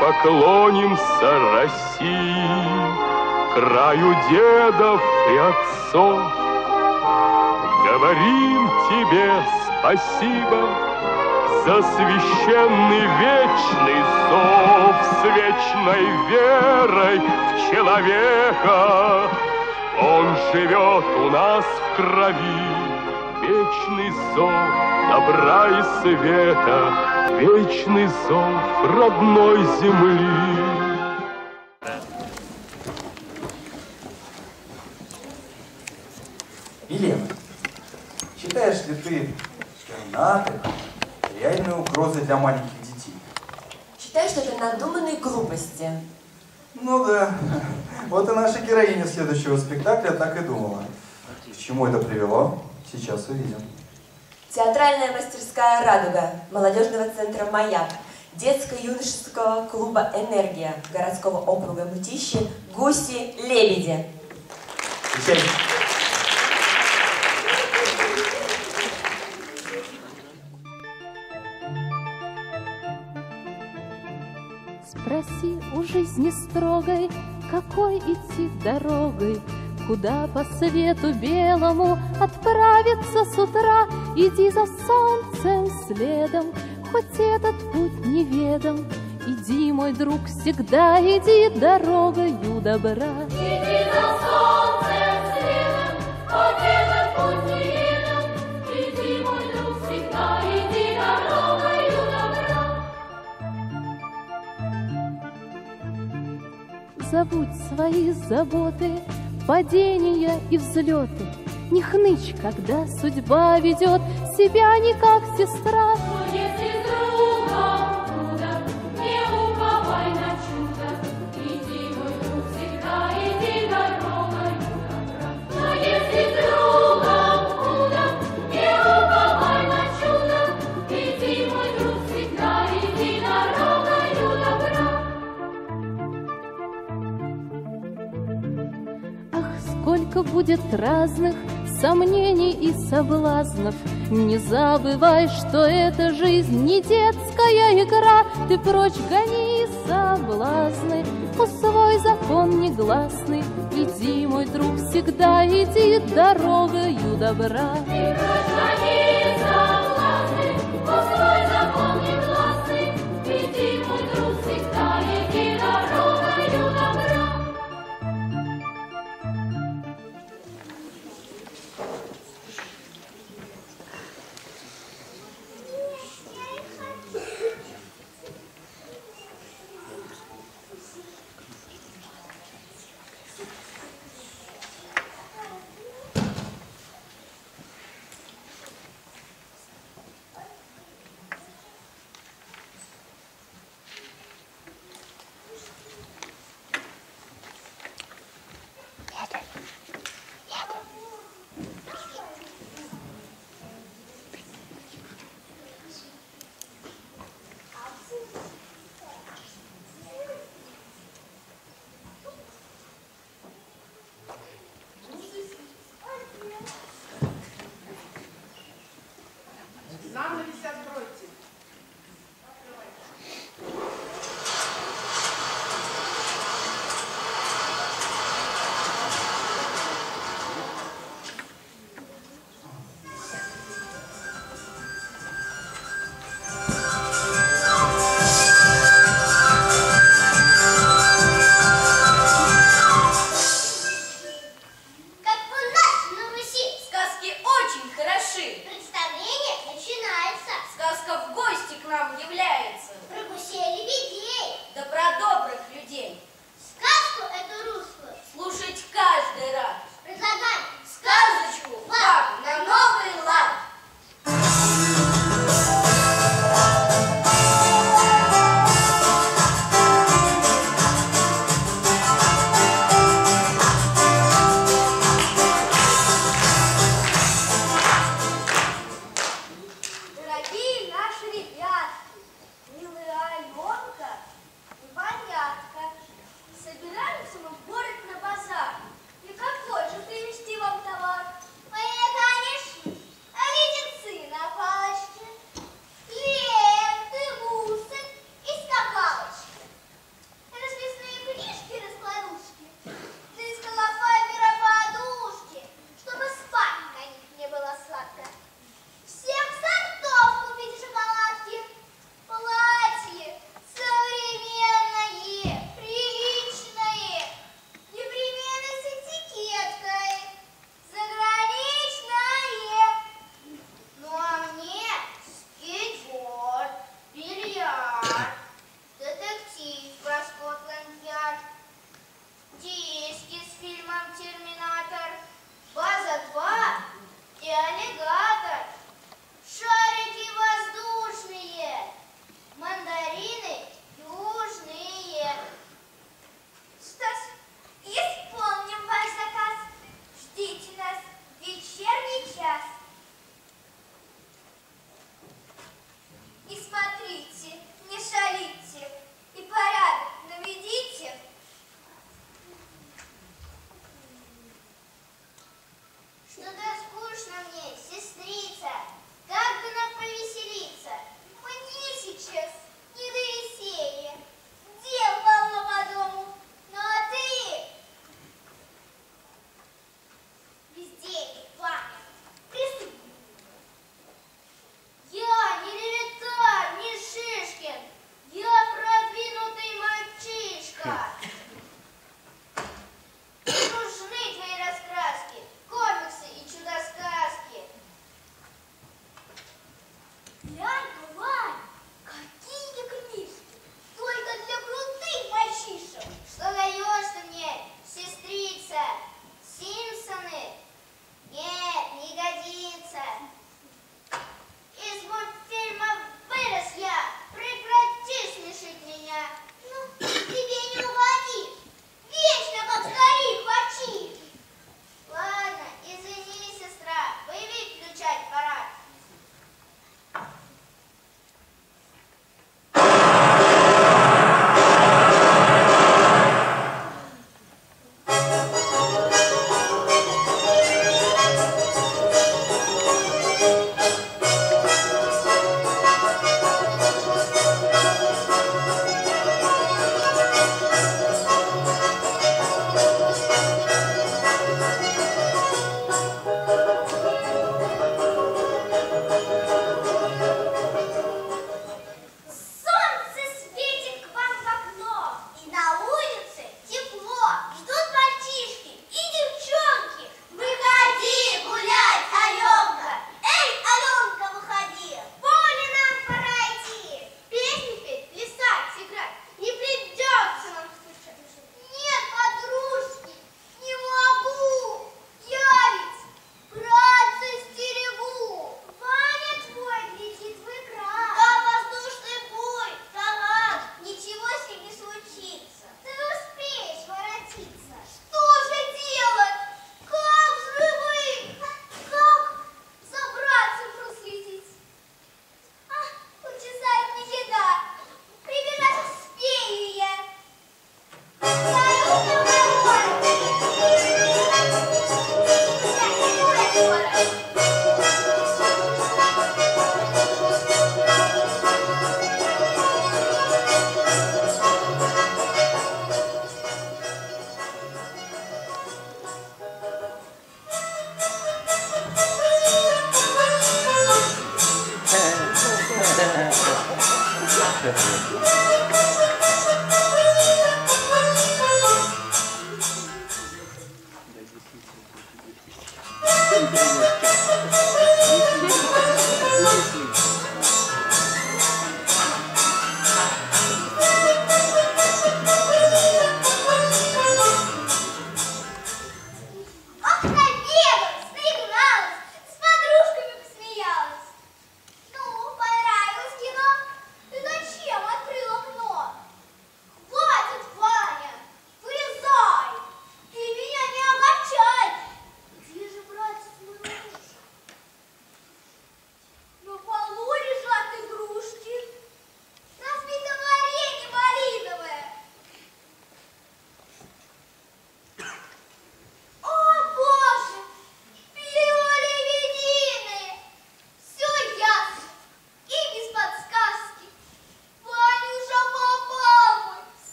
поклонимся России, краю дедов и отцов. Говорим тебе спасибо за священный вечный зов, с вечной верой в человека. Он живет у нас в крови. Вечный зов добра и света, вечный зов родной земли. Илья, считаешь ли ты, что НАТО реальная угроза для маленьких детей? Считаю, что это надуманные глупости. Ну да, вот и наша героиня следующего спектакля так и думала. К чему это привело? Сейчас увидим. Театральная мастерская «Радуга» молодежного центра «Маяк», детско-юношеского клуба «Энергия», городского округа Мытищи «Гуси-Лебеди». Спроси у жизни строгой, какой идти дорогой, куда по свету белому отправиться с утра? Иди за солнцем следом, хоть этот путь неведом. Иди, мой друг, всегда иди дорогою добра. Иди за солнцем следом, хоть этот путь неведом. Иди, мой друг, всегда иди дорогою добра. Забудь свои заботы, падения и взлеты, не хнычь, когда судьба ведет себя не как сестра. Но если с другом трудно, не уповай на чудо, иди, мой друг, всегда иди дорогою добра. Но если с другом трудно, не уповай на чудо, иди, мой друг, всегда иди дорогою добра. Сколько будет разных сомнений и соблазнов, не забывай, что эта жизнь не детская игра. Ты прочь гони соблазны, пусть свой закон негласный. Иди, мой друг, всегда иди дорогою добра. Ты прочь гони соблазны, пусть свой закон негласный. Иди, мой друг, всегда иди дорогою добра.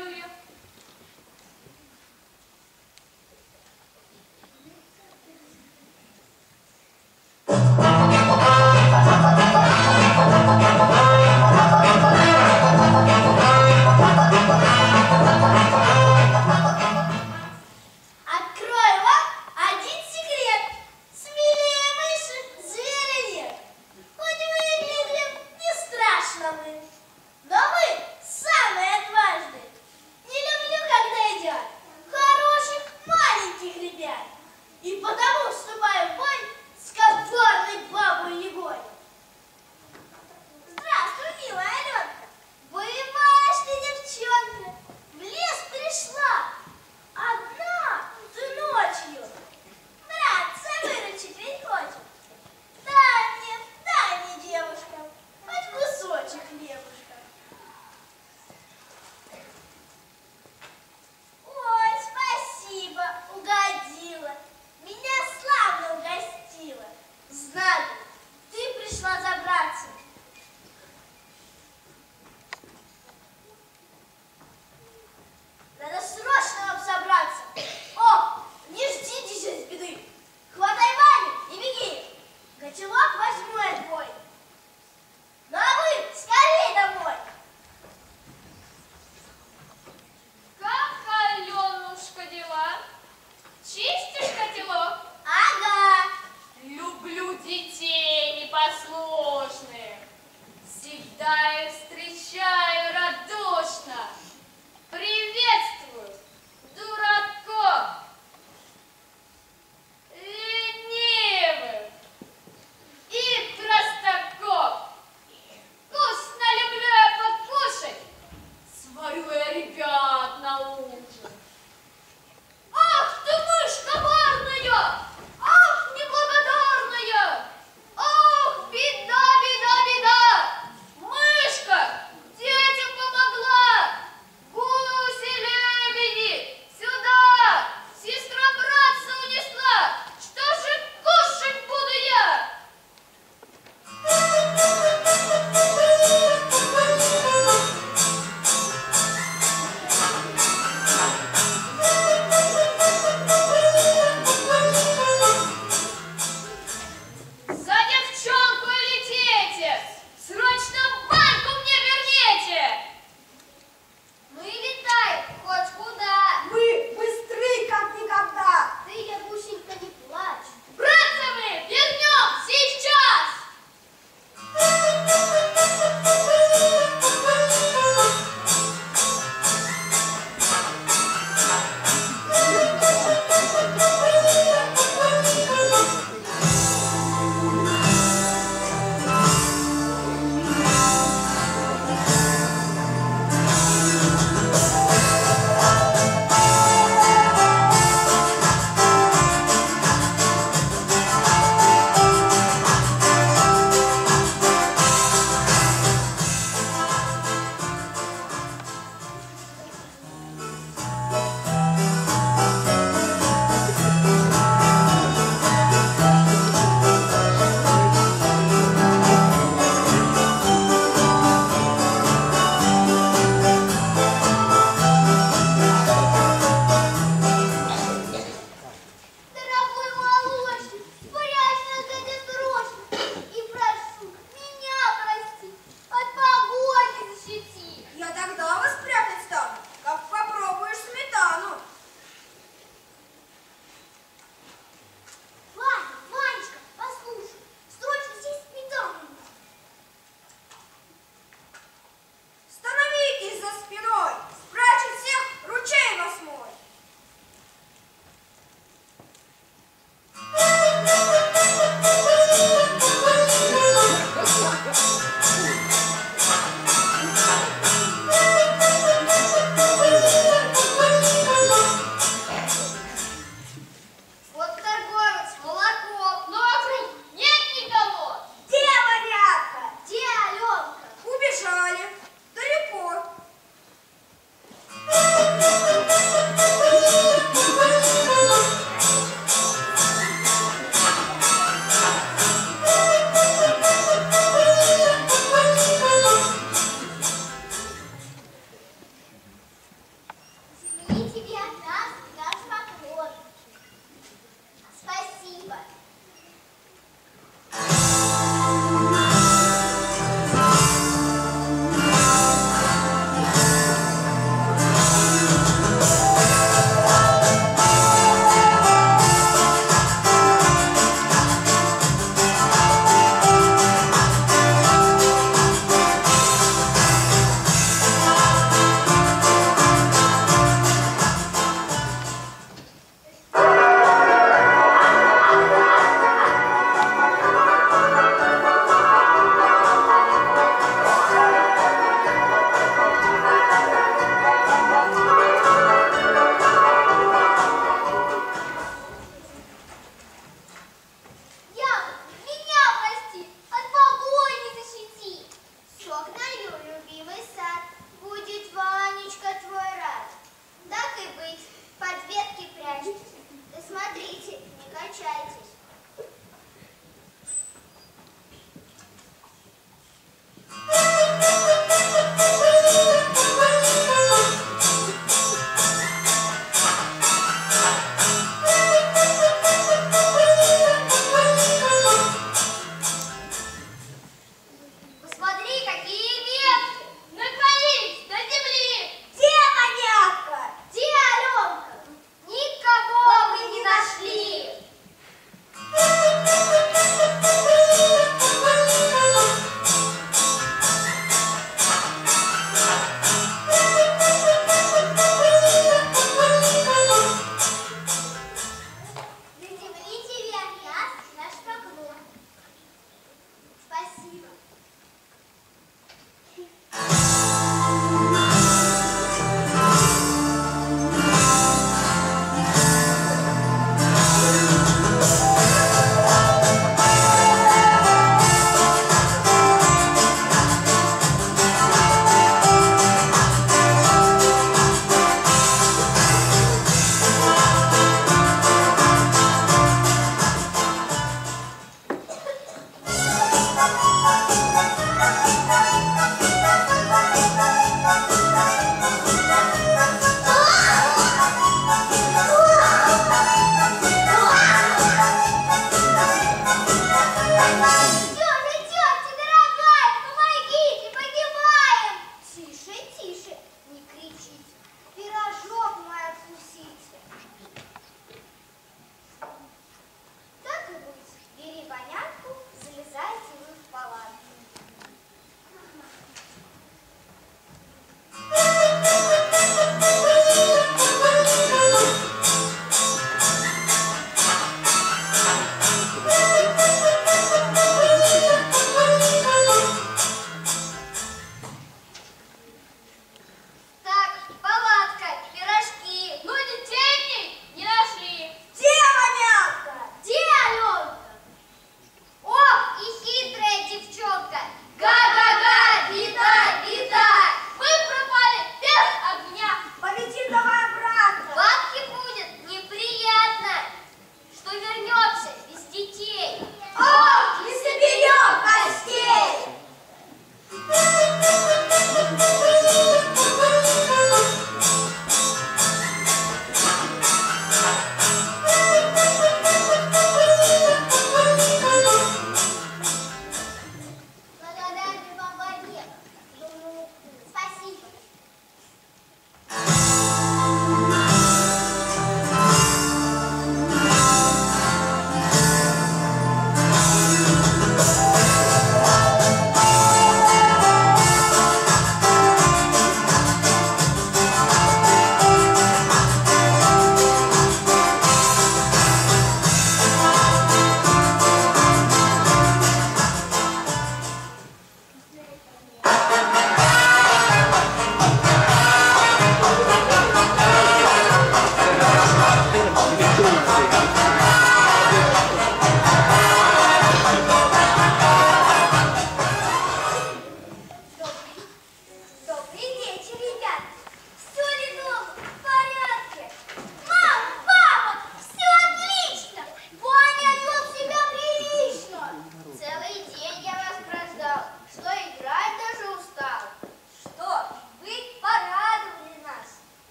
Аллилуйя.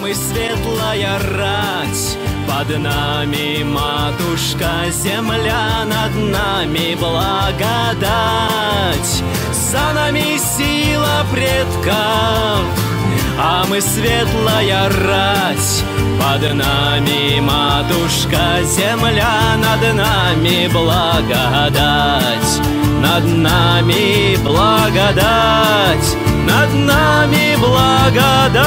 мы светлая рать, под нами матушка земля, над нами благодать. За нами сила предков, а мы светлая рать, под нами матушка земля, над нами благодать, над нами благодать, над нами благодать.